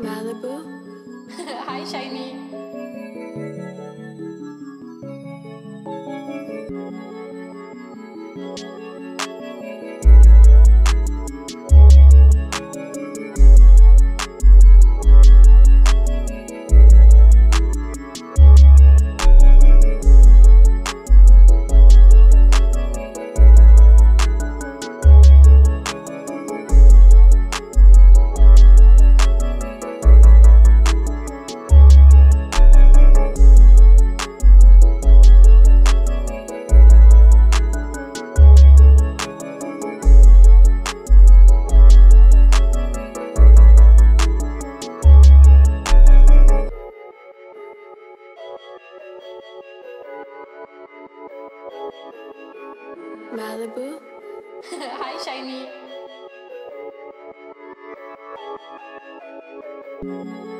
Malibu. Hi, Shiny. Malibu. Hi, Shiny.